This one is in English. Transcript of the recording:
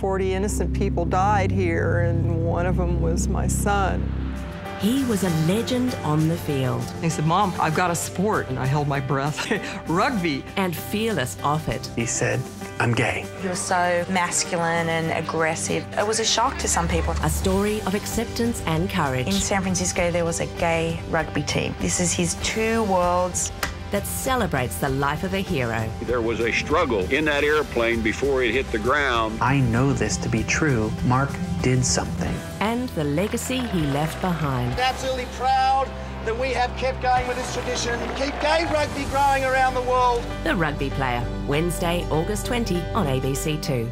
40 innocent people died here, and one of them was my son. He was a legend on the field. He said, "Mom, I've got a sport." And I held my breath. Rugby. And fearless of it. He said, "I'm gay." He was so masculine and aggressive. It was a shock to some people. A story of acceptance and courage. In San Francisco, there was a gay rugby team. This is his two worlds. That celebrates the life of a hero. There was a struggle in that airplane before it hit the ground. I know this to be true. Mark did something. And the legacy he left behind. Absolutely proud that we have kept going with this tradition and keep gay rugby growing around the world. The Rugby Player, Wednesday, August 20 on ABC2.